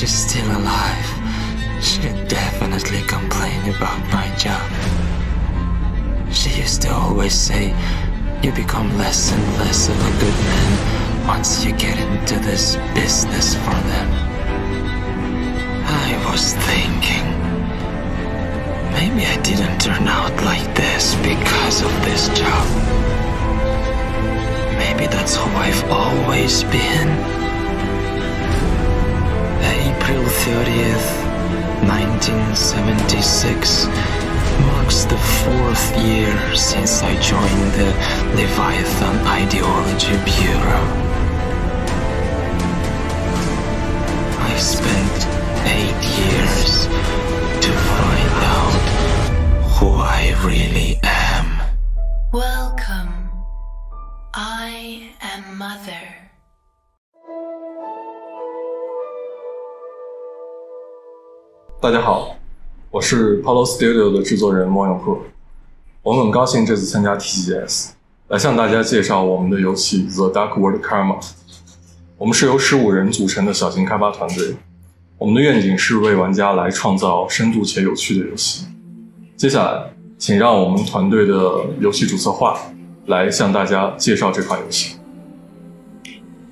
she's still alive, she'd definitely complain about my job. She used to always say, you become less and less of a good man once you get into this business for them. I was thinking, maybe I didn't turn out like this because of this job. Maybe that's who I've always been. April 30th, 1976 marks the 4th year since I joined the Leviathan Ideology Bureau. I spent 8 years to find out who I really am. Welcome. I am Mother.大家好，我是 Polo Studio 的制作人莫永鹤，我们很高兴这次参加 TGS， 来向大家介绍我们的游戏 The Dark World: Karma。我们是由15人组成的小型开发团队，我们的愿景是为玩家来创造深度且有趣的游戏。接下来，请让我们团队的游戏主策划来向大家介绍这款游戏。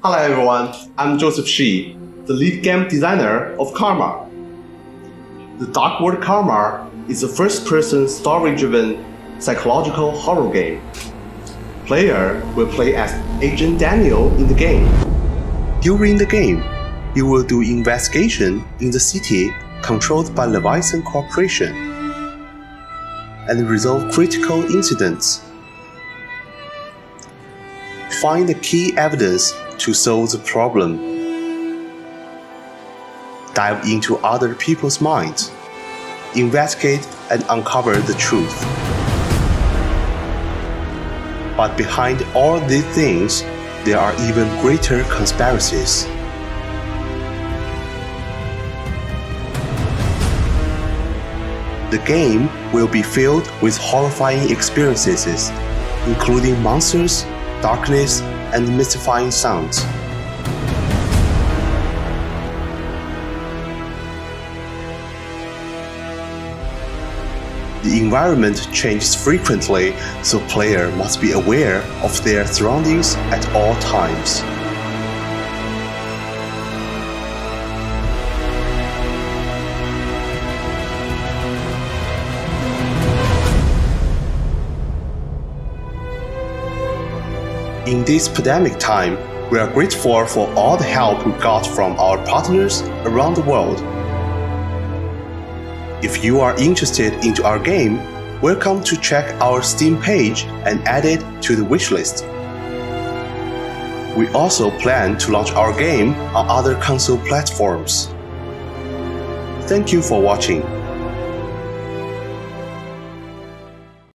Hello everyone, I'm Joseph Shi, the lead game designer of Karma. The Dark World: Karma is a first-person story-driven psychological horror game. Player will play as Agent Daniel in the game. During the game, you will do investigation in the city controlled by Leviathan Corporation and resolve critical incidents. Find the key evidence to solve the problem. Dive into other people's minds, investigate and uncover the truth. But behind all these things, there are even greater conspiracies. The game will be filled with horrifying experiences, including monsters, darkness, and mystifying sounds. The environment changes frequently, so players must be aware of their surroundings at all times. In this pandemic time, we are grateful for all the help we got from our partners around the world. If you are interested into our game, welcome to check our Steam page and add it to the wishlist. We also plan to launch our game on other console platforms. Thank you for watching.